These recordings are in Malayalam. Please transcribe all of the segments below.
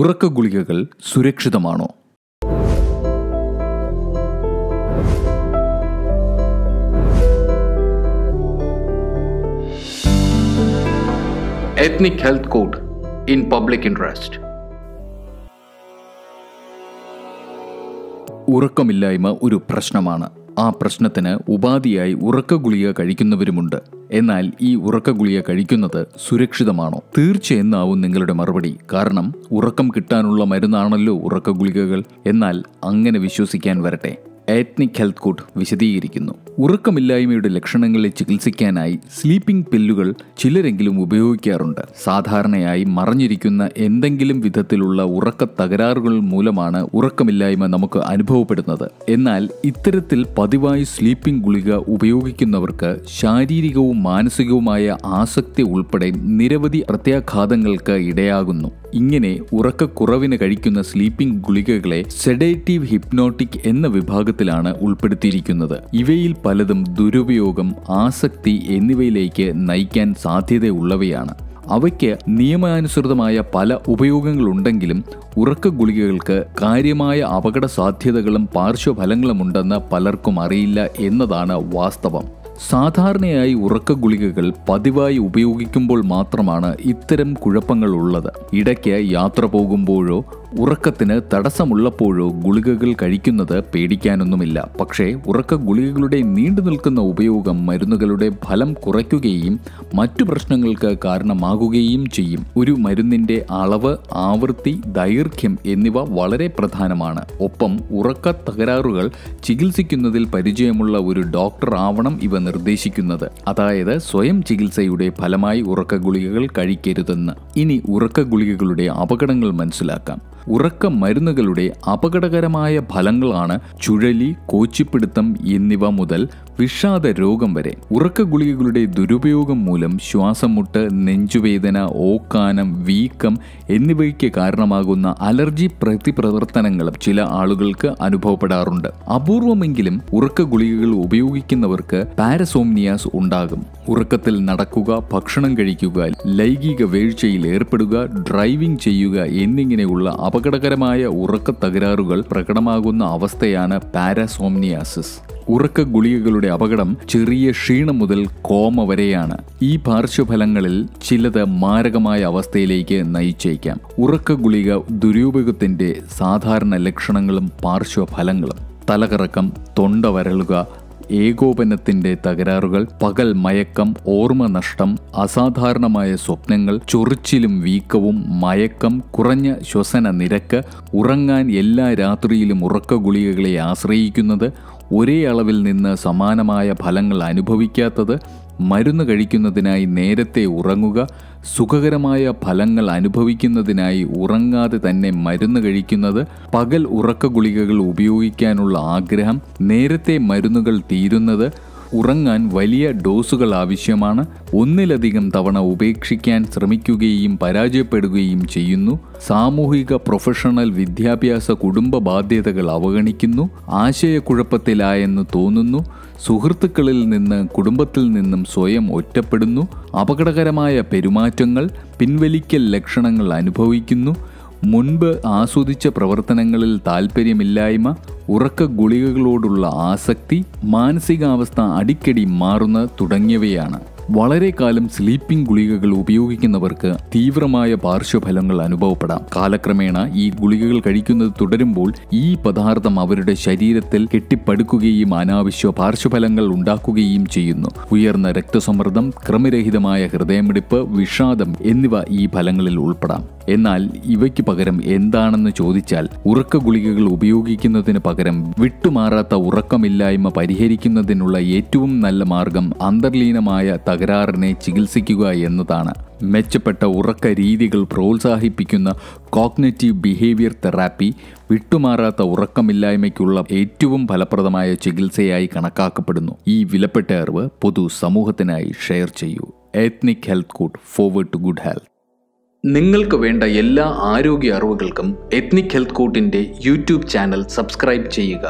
ഉറക്ക ഗുളികകൾ സുരക്ഷിതമാണോ? Ethnic Health Court in Public Interest. ഉറക്കമില്ലായ്മ ഒരു പ്രശ്നമാണ്. ആ പ്രശ്നത്തിന് ഉപാധിയായി ഉറക്ക ഗുളിക കഴിക്കുന്നവരുമുണ്ട്. എന്നാൽ ഈ ഉറക്ക ഗുളിക കഴിക്കുന്നത് സുരക്ഷിതമാണോ? തീർച്ചയെന്നാവും നിങ്ങളുടെ മറുപടി. കാരണം ഉറക്കം കിട്ടാനുള്ള മരുന്നാണല്ലോ ഉറക്ക ഗുളികകൾ. എന്നാൽ അങ്ങനെ വിശ്വസിക്കാൻ വരട്ടെ. എത്നിക് ഹെൽത്ത് കോർട്ട് വിശദീകരിക്കുന്നു, ഉറക്കമില്ലായ്മയുടെ ലക്ഷണങ്ങളെ ചികിത്സിക്കാനായി സ്ലീപ്പിംഗ് പില്ലുകൾ ചിലരെങ്കിലും ഉപയോഗിക്കാറുണ്ട്. സാധാരണയായി മറഞ്ഞിരിക്കുന്ന എന്തെങ്കിലും വിധത്തിലുള്ള ഉറക്ക തകരാറുകൾ മൂലമാണ് ഉറക്കമില്ലായ്മ നമുക്ക് അനുഭവപ്പെടുന്നത്. എന്നാൽ ഇത്തരത്തിൽ പതിവായി സ്ലീപ്പിംഗ് ഗുളിക ഉപയോഗിക്കുന്നവർക്ക് ശാരീരികവും മാനസികവുമായ ആസക്തി ഉൾപ്പെടെ നിരവധി പ്രത്യാഘാതങ്ങൾക്ക് ഇടയാകുന്നു. ഇങ്ങനെ ഉറക്കക്കുറവിന് കഴിക്കുന്ന സ്ലീപ്പിംഗ് ഗുളികകളെ സെഡേറ്റീവ് ഹിപ്നോട്ടിക് എന്ന വിഭാഗത്തിലാണ് ഉൾപ്പെടുത്തിയിരിക്കുന്നത്. ഇവയിൽ പലതും ദുരുപയോഗം, ആസക്തി എന്നിവയിലേക്ക് നയിക്കാൻ സാധ്യതയുള്ളവയാണ്. അവയ്ക്ക് നിയമാനുസൃതമായ പല ഉപയോഗങ്ങളുണ്ടെങ്കിലും ഉറക്ക ഗുളികകൾക്ക് കാര്യമായ അപകട സാധ്യതകളും പാർശ്വഫലങ്ങളുമുണ്ടെന്ന് പലർക്കും അറിയില്ല എന്നതാണ് വാസ്തവം. സാധാരണയായി ഉറക്ക ഗുളികകൾ പതിവായി ഉപയോഗിക്കുമ്പോൾ മാത്രമാണ് ഇത്തരം കുഴപ്പങ്ങൾ ഉള്ളത്. ഇടയ്ക്ക് യാത്ര പോകുമ്പോഴോ ഉറക്കത്തിന് തടസ്സമുള്ളപ്പോഴോ ഗുളികകൾ കഴിക്കുന്നത് പേടിക്കാനൊന്നുമില്ല. പക്ഷേ ഉറക്ക ഗുളികകളുടെ നീണ്ടു നിൽക്കുന്ന ഉപയോഗം മരുന്നുകളുടെ ഫലം കുറയ്ക്കുകയും മറ്റു പ്രശ്നങ്ങൾക്ക് കാരണമാകുകയും ചെയ്യും. ഒരു മരുന്നിൻ്റെ അളവ്, ആവൃത്തി, ദൈർഘ്യം എന്നിവ വളരെ പ്രധാനമാണ്. ഒപ്പം ഉറക്ക തകരാറുകൾ ചികിത്സിക്കുന്നതിൽ പരിചയമുള്ള ഒരു ഡോക്ടർ ആവണം ഇവ നിർദ്ദേശിക്കുന്നത്. അതായത് സ്വയം ചികിത്സയുടെ ഫലമായി ഉറക്ക ഗുളികകൾ കഴിക്കരുതെന്ന്. ഇനി ഉറക്ക ഗുളികകളുടെ അപകടങ്ങൾ മനസ്സിലാക്കാം. ഉറക്ക മരുന്നുകളുടെ അപകടകരമായ ഫലങ്ങളാണ് ചുഴലി, കോച്ചിപ്പിടുത്തം എന്നിവ മുതൽ വിഷാദ രോഗം വരെ. ഉറക്ക ഗുളികകളുടെ ദുരുപയോഗം മൂലം ശ്വാസംമുട്ട്, നെഞ്ചുവേദന, ഓക്കാനം, വീക്കം എന്നിവയ്ക്ക് കാരണമാകുന്ന അലർജി പ്രതിപ്രവർത്തനങ്ങളും ചില ആളുകൾക്ക് അനുഭവപ്പെടാറുണ്ട്. അപൂർവമെങ്കിലും ഉറക്ക ഗുളികകൾ ഉപയോഗിക്കുന്നവർക്ക് പാരസോംനിയാസ് ഉണ്ടാകും. ഉറക്കത്തിൽ നടക്കുക, ഭക്ഷണം കഴിക്കുക, ലൈംഗിക വീഴ്ചയിൽ ഏർപ്പെടുക, ഡ്രൈവിംഗ് ചെയ്യുക എന്നിങ്ങനെയുള്ള അപകടകരമായ ഉറക്ക തകരാറുകൾ പ്രകടമാകുന്ന അവസ്ഥയാണ് പാരസോംനിയാസിസ്. ഉറക്ക ഗുളികകളുടെ അപകടം ചെറിയ ക്ഷീണം മുതൽ കോമ വരെയാണ്. ഈ പാർശ്വഫലങ്ങളിൽ ചിലത് മാരകമായ അവസ്ഥയിലേക്ക് നയിച്ചേക്കാം. ഉറക്ക ഗുളിക ദുരുപയോഗത്തിൻ്റെ സാധാരണ ലക്ഷണങ്ങളും പാർശ്വഫലങ്ങളും: തലകറക്കം, തൊണ്ട വരളുക, ഏകോപനത്തിൻ്റെ തകരാറുകൾ, പകൽ മയക്കം, ഓർമ്മ നഷ്ടം, അസാധാരണമായ സ്വപ്നങ്ങൾ, ചൊറിച്ചിലും വീക്കവും, മയക്കം, കുറഞ്ഞ ശ്വസന നിരക്ക്, ഉറങ്ങാൻ എല്ലാ രാത്രിയിലും ഉറക്ക ഗുളികകളെ ആശ്രയിക്കുന്നത്, ഒരേ അളവിൽ നിന്ന് സമാനമായ ഫലങ്ങൾ അനുഭവിക്കാത്തത്, മരുന്ന് കഴിക്കുന്നതിനായി നേരത്തെ ഉറങ്ങുക, സുഖകരമായ ഫലങ്ങൾ അനുഭവിക്കുന്നതിനായി ഉറങ്ങാതെ തന്നെ മരുന്ന് കഴിക്കുന്നത്, പകൽ ഉറക്ക ഗുളികകൾ ഉപയോഗിക്കാനുള്ള ആഗ്രഹം, നേരത്തെ മരുന്നുകൾ തീരുന്നത്, ഉറങ്ങാൻ വലിയ ഡോസുകൾ ആവശ്യമാണ്, ഒന്നിലധികം തവണ ഉപേക്ഷിക്കാൻ ശ്രമിക്കുകയും പരാജയപ്പെടുകയും ചെയ്യുന്നു, സാമൂഹിക പ്രൊഫഷണൽ വിദ്യാഭ്യാസ കുടുംബ ബാധ്യതകൾ അവഗണിക്കുന്നു, ആശയക്കുഴപ്പത്തിലായെന്ന് തോന്നുന്നു, സുഹൃത്തുക്കളിൽ നിന്ന് കുടുംബത്തിൽ നിന്നും സ്വയം ഒറ്റപ്പെടുന്നു, അപകടകരമായ പെരുമാറ്റങ്ങൾ, പിൻവലിക്കൽ ലക്ഷണങ്ങൾ അനുഭവിക്കുന്നു, മുൻപ് ആസ്വദിച്ച പ്രവർത്തനങ്ങളിൽ താൽപ്പര്യമില്ലായ്മ, ഉറക്ക ഗുളികകളോടുള്ള ആസക്തി, മാനസികാവസ്ഥ അടിക്കടി മാറുന്ന തുടങ്ങിയവയാണ്. വളരെ കാലം സ്ലീപ്പിംഗ് ഗുളികകൾ ഉപയോഗിക്കുന്നവർക്ക് തീവ്രമായ പാർശ്വഫലങ്ങൾ അനുഭവപ്പെടാം. കാലക്രമേണ ഈ ഗുളികകൾ കഴിക്കുന്നത് തുടരുമ്പോൾ ഈ പദാർത്ഥം അവരുടെ ശരീരത്തിൽ കെട്ടിപ്പടുക്കുകയും അനാവശ്യ പാർശ്വഫലങ്ങൾ ഉണ്ടാക്കുകയും ചെയ്യുന്നു. ഉയർന്ന രക്തസമ്മർദ്ദം, ക്രമരഹിതമായ ഹൃദയമിടിപ്പ്, വിഷാദം എന്നിവ ഈ ഫലങ്ങളിൽ ഉൾപ്പെടാം. എന്നാൽ ഇവയ്ക്ക് പകരം എന്താണെന്ന് ചോദിച്ചാൽ, ഉറക്ക ഗുളികകൾ ഉപയോഗിക്കുന്നതിന് പകരം വിട്ടുമാറാത്ത ഉറക്കമില്ലായ്മ പരിഹരിക്കുന്നതിനുള്ള ഏറ്റവും നല്ല മാർഗം അന്തർലീനമായ തകരാറിനെ ചികിത്സിക്കുക എന്നതാണ്. മെച്ചപ്പെട്ട ഉറക്ക രീതികൾ പ്രോത്സാഹിപ്പിക്കുന്ന കോഗ്നിറ്റീവ് ബിഹേവിയർ തെറാപ്പി വിട്ടുമാറാത്ത ഉറക്കമില്ലായ്മയ്ക്കുള്ള ഏറ്റവും ഫലപ്രദമായ ചികിത്സയായി കണക്കാക്കപ്പെടുന്നു. ഈ വിലപ്പെട്ട അറിവ് പൊതു സമൂഹത്തിനായി ഷെയർ ചെയ്യൂ. Ethnic health code forward to good health. നിങ്ങൾക്ക് വേണ്ട എല്ലാ ആരോഗ്യ അറിവുകൾക്കും എത്നിക് ഹെൽത്ത് കോഡിൻ്റെ യൂട്യൂബ് ചാനൽ സബ്സ്ക്രൈബ് ചെയ്യുക.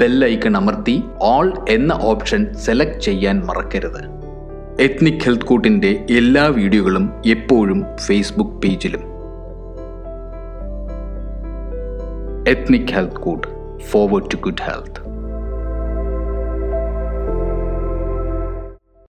ബെല്ലൈക്കൺ അമർത്തി ഓൾ എന്ന ഓപ്ഷൻ സെലക്ട് ചെയ്യാൻ മറക്കരുത്. എത്നിക് ഹെൽത്ത് കോഡിൻ്റെ എല്ലാ വീഡിയോകളും എപ്പോഴും ഫേസ്ബുക്ക് പേജിലും. Ethnic Health Court, forward to good health.